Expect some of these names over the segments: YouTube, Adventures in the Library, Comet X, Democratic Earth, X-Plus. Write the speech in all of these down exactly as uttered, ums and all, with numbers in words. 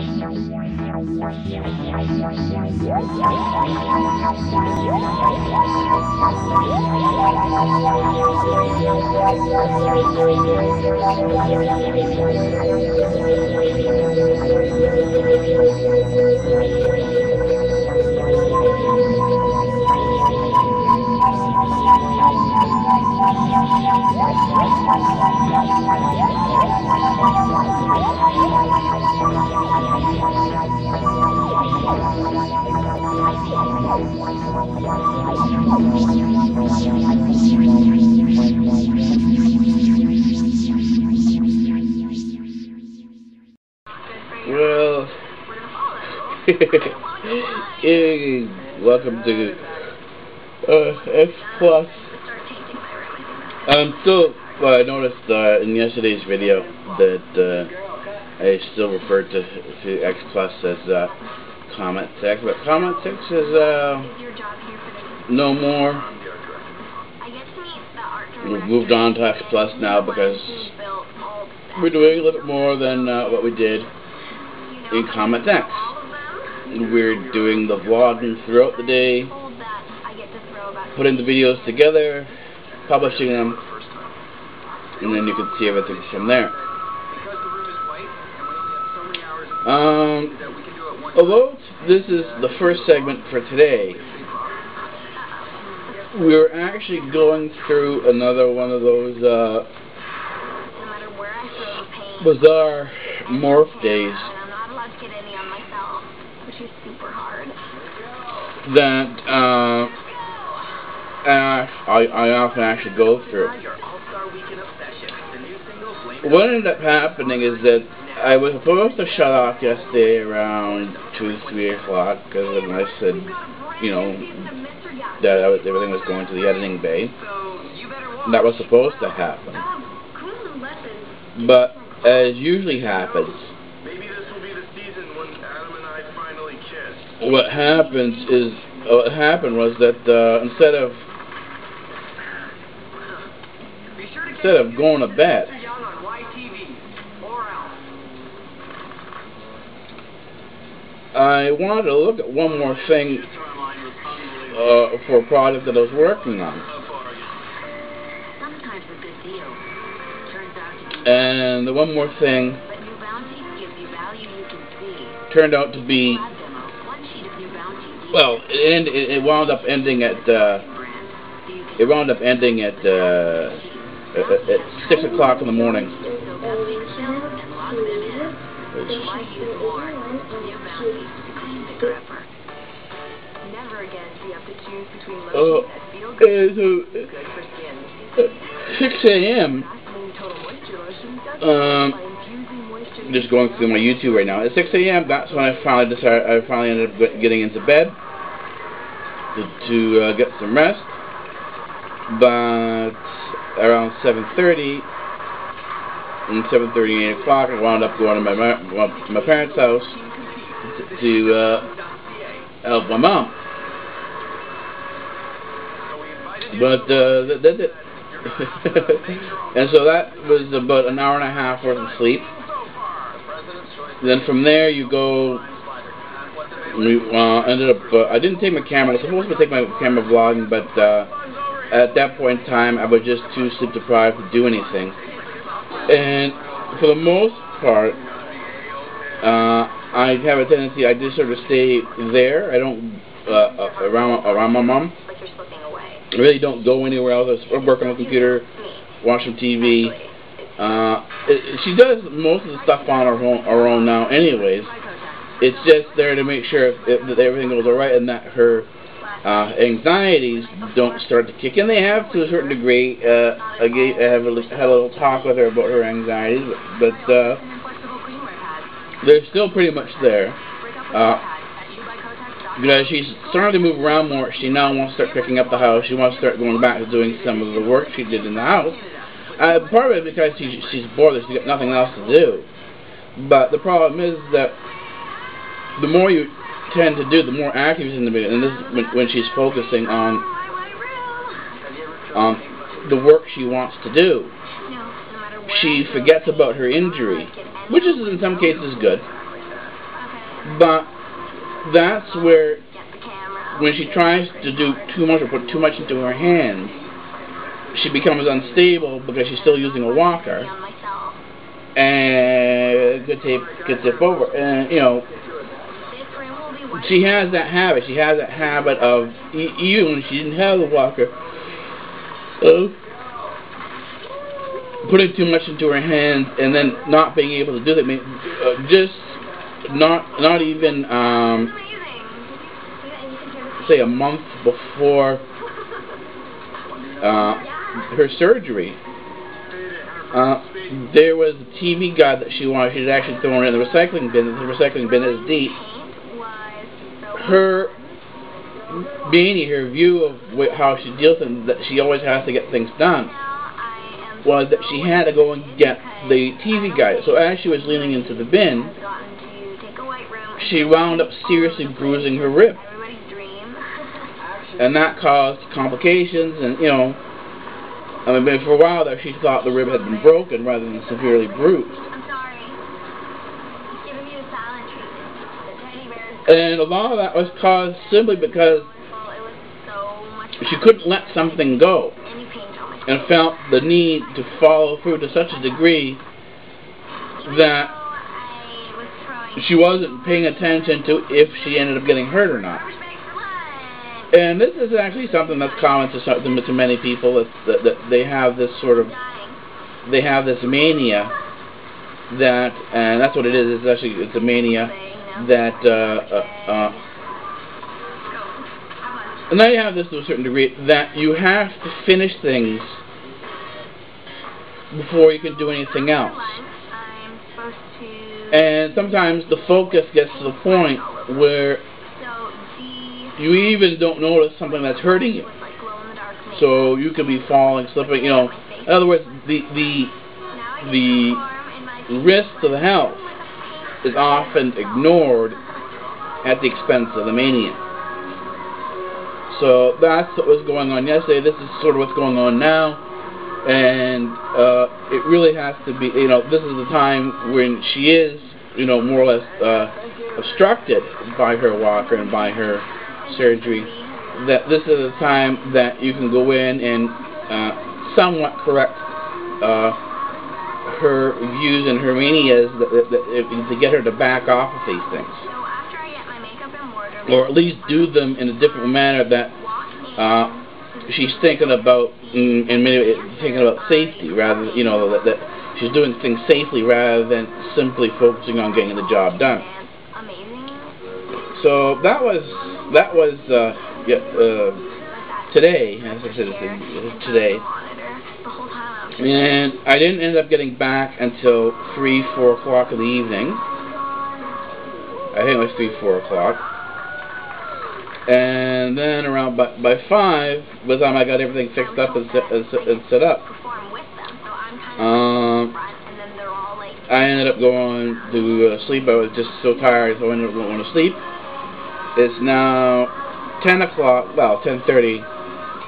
Well, hey, welcome to uh, X-Plus. Um, so, well, I noticed uh, in yesterday's video that uh, I still refer to, to X-Plus as uh, Comet X, but Comet X is uh, no more. We've moved on to X-Plus now because we're doing a little bit more than uh, what we did in Comet X. We're doing the vlogging throughout the day, putting the videos together, publishing them, and then you can see everything from there. Um, although this is the first segment for today, we're actually going through another one of those uh, bizarre morph days that uh, I, I often actually go through. What ended up happening is that I was supposed to shut off yesterday around two, three o'clock, because then I said, you know, that everything was going to the editing bay. That was supposed to happen. But as usually happens, what happens is what happened was that uh, instead of instead of going to bed, I wanted to look at one more thing. Uh, for a product that I was working on. And the one more thing turned out to be, well, it, end, it, it wound up ending at, uh, it wound up ending at, uh, at, at six o'clock in the morning. Which, Oh, uh, so, uh, six A M Um, just going through my YouTube right now. At six A M, that's when I finally decided. I finally ended up getting into bed to, to uh, get some rest. But around seven thirty, and seven thirty, eight o'clock, I wound up going to my my, my parents' house to, to uh, help my mom. But uh, that, that's it. And so that was about an hour and a half worth of sleep. Then from there you go. We uh, ended up. Uh, I didn't take my camera. I was supposed to take my camera vlogging, but uh, at that point in time, I was just too sleep deprived to do anything. And for the most part, uh, I have a tendency. I just sort of stay there. I don't uh, around around my mom. I really don't go anywhere else. I work on the computer, watch some T V. Uh, it, she does most of the stuff on her own, her own now anyways. It's just there to make sure if, if, that everything goes alright and that her uh, anxieties don't start to kick in. They have to a certain degree. Uh, I, gave, I have a, had a little talk with her about her anxieties, but uh, they're still pretty much there. Uh, Because she's starting to move around more, she now wants to start picking up the house. She wants to start going back to doing some of the work she did in the house. Uh, part of it because she, she's bored, she's got nothing else to do. But the problem is that the more you tend to do, the more active she's in the middle. And this is when, when she's focusing on on the work she wants to do. She forgets about her injury, which is in some cases good. But that's where, when she tries to do too much or put too much into her hands, she becomes unstable because she's still using a walker, and could tip, could tip over. And, you know, she has that habit. She has that habit of, even when she didn't have the walker, of putting too much into her hands and then not being able to do that. I mean, uh, just not, not even, um, say, a month before uh, her surgery, uh, there was a T V guide that she wanted. She had actually thrown in the recycling bin. The recycling bin is deep. Her beanie, her view of wh how she deals with, that she always has to get things done, was that she had to go and get the T V guide. So as she was leaning into the bin, she wound up seriously bruising her rib. And that caused complications, and, you know, I mean, for a while there, she thought the rib had been broken rather than severely bruised. And a lot of that was caused simply because she couldn't let something go, and felt the need to follow through to such a degree that she wasn't paying attention to if she ended up getting hurt or not. And this is actually something that's common to, some, to many people, that, that they have this sort of, they have this mania that, and that's what it is, it's actually, it's a mania that, uh, uh, uh, and now you have this to a certain degree, that you have to finish things before you can do anything else. And sometimes the focus gets to the point where you even don't notice something that's hurting you. So you could be falling, slipping, you know. In other words, the the the risk to the health is often ignored at the expense of the mania. So that's what was going on yesterday. This is sort of what's going on now, and uh, it really has to be. You know, this is the time when she is, you know, more or less uh, obstructed by her walker and by her surgery, that this is a time that you can go in and uh, somewhat correct uh, her views and her manias, that, that, that, to get her to back off of these things, or at least do them in a different manner that uh, she's thinking about, in, in many ways, thinking about safety rather than, you know, that, that she's doing things safely rather than simply focusing on getting the job done. So that was. That was uh, yeah, uh, today, as I said, today, and I didn't end up getting back until three, four o'clock in the evening. I think it was three, four o'clock, and then around by, by five, by the time I got everything fixed up and set, and set, and set up, um, I ended up going to uh, sleep. I was just so tired, so I ended up going to sleep. It's now ten o'clock, well, ten thirty,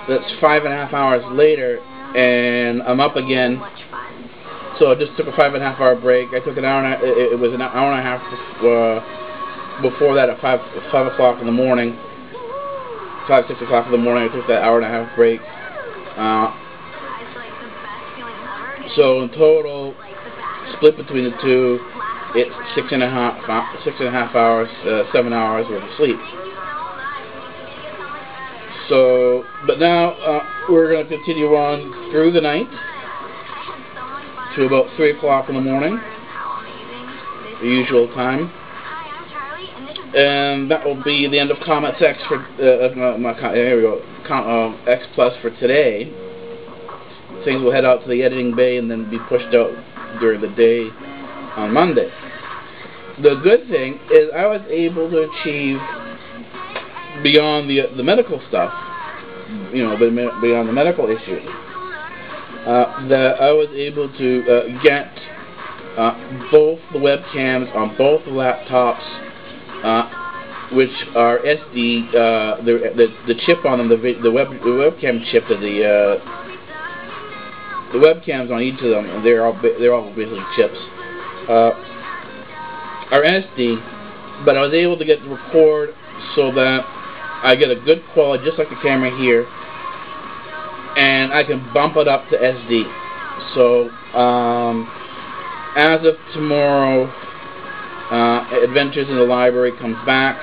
that's five and a half hours later, and I'm up again, so I just took a five and a half hour break. I took an hour, and a, it, it was an hour and a half uh, before that at five, five o'clock in the morning, five, six o'clock in the morning, I took that hour and a half break, uh, so in total, split between the two, it's six and a half, six and a half hours, uh, seven hours worth of sleep. So, but now uh, we're going to continue on through the night to about three o'clock in the morning, the usual time, and that will be the end of Comet X for uh, my, my, here we go, Com, uh, X Plus for today. Things will head out to the editing bay and then be pushed out during the day on Monday. The good thing is I was able to achieve beyond the uh, the medical stuff, you know, beyond the medical issues. Uh, that I was able to uh, get uh, both the webcams on both the laptops, uh, which are S D, uh, the, the the chip on them, the the web the webcam chip of the uh, the webcams on each of them. They're all they're all basically chips. Uh, our S D but I was able to get the record so that I get a good quality, just like the camera here, and I can bump it up to S D. So, um, as of tomorrow, uh, Adventures in the Library comes back,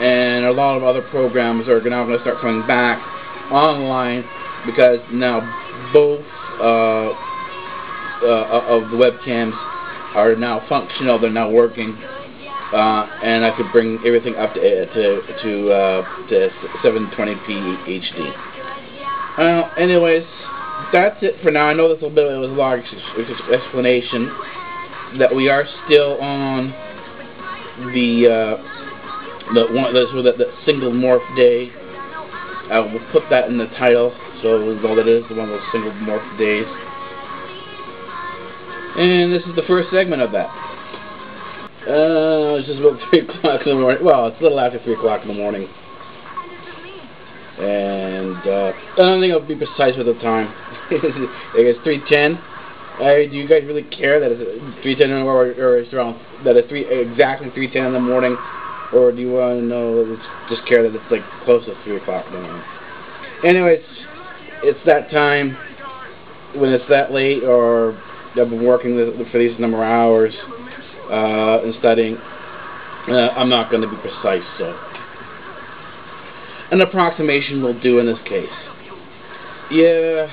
and a lot of other programs are now going to start coming back online, because now both uh, uh, of the webcams are now functional, they're now working, uh, and I could bring everything up to uh, to to, uh, to seven twenty p H D. Well, uh, anyways, that's it for now. I know this a bit was a large explanation, that we are still on the uh, the one the, the, the single morph day. I will put that in the title, so all that is, the one of those single morph days. And this is the first segment of that. Uh, it's just about three o'clock in the morning. Well, it's a little after three o'clock in the morning. And uh, I don't think I'll be precise with the time. It's three ten. Uh, do you guys really care that it's three ten in the morning, or it's around that it's three exactly three ten in the morning, or do you want to know? That it's, just care that it's like close to three o'clock in the morning. Anyways, it's that time when it's that late, or I've been working for these number of hours uh, and studying. Uh, I'm not going to be precise, so. An approximation will do in this case. Yeah,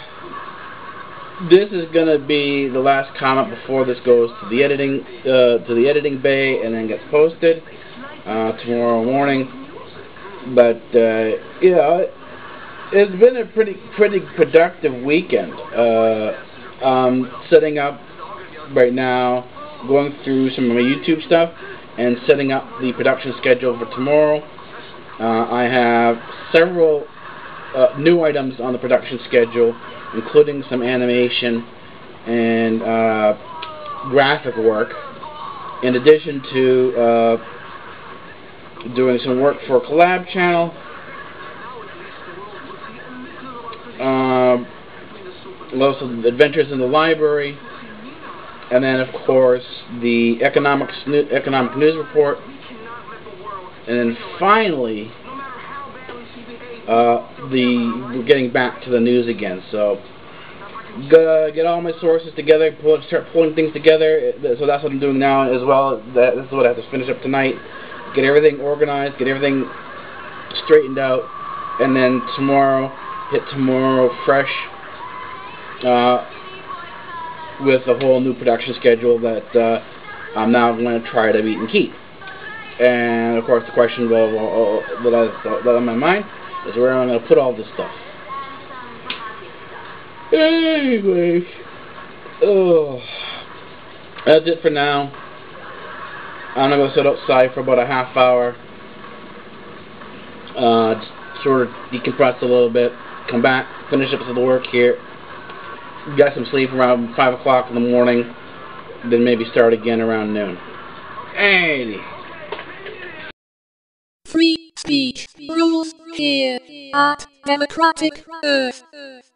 this is gonna be the last comment before this goes to the editing uh, to the editing bay and then gets posted uh, tomorrow morning. But uh, yeah, it's been a pretty pretty productive weekend. Uh, um, setting up right now, going through some of my YouTube stuff, and setting up the production schedule for tomorrow. Uh, I have several uh, new items on the production schedule, including some animation and uh, graphic work, in addition to uh, doing some work for a collab channel. Um, lots of Adventures in the Library, and then of course the economic economic news report. And then finally, uh, the we're getting back to the news again. So, gotta get all my sources together, pull, start pulling things together. So that's what I'm doing now as well. That, this is what I have to finish up tonight. Get everything organized, get everything straightened out, and then tomorrow, hit tomorrow fresh uh, with a whole new production schedule that uh, I'm now going to try to meet and keep. And of course, the question that on my mind is where I'm going to put all this stuff. Anyway, oh, that's it for now. I'm going to go sit outside for about a half hour, uh, just sort of decompress a little bit, come back, finish up some work here, get some sleep around five o'clock in the morning, then maybe start again around noon. Hey. Free speech rules here at Democratic Earth.